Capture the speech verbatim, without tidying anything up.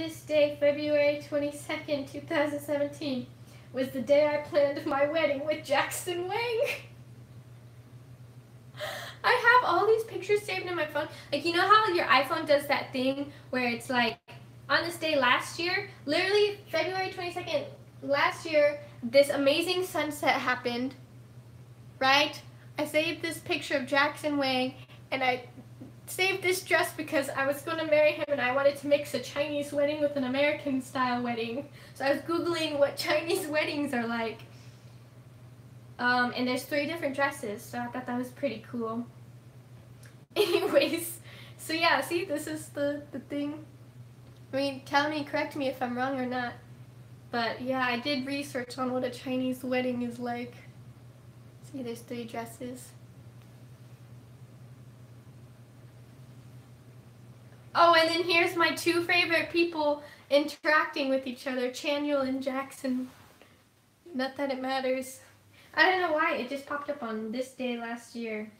this day, February twenty-second, two thousand seventeen, was the day I planned my wedding with Jackson Wang. I have all these pictures saved in my phone. Like, you know how your iPhone does that thing where it's like, on this day last year, literally February twenty-second last year, this amazing sunset happened, right? I saved this picture of Jackson Wang, and I saved this dress because I was going to marry him and I wanted to mix a Chinese wedding with an American style wedding. So I was Googling what Chinese weddings are like. Um, and there's three different dresses, so I thought that was pretty cool. Anyways, so yeah, see, this is the, the thing. I mean, tell me, correct me if I'm wrong or not. But yeah, I did research on what a Chinese wedding is like. See, there's three dresses. Oh, and then here's my two favorite people interacting with each other, Chaniel and Jackson. Not that it matters. I don't know why, it just popped up on this day last year.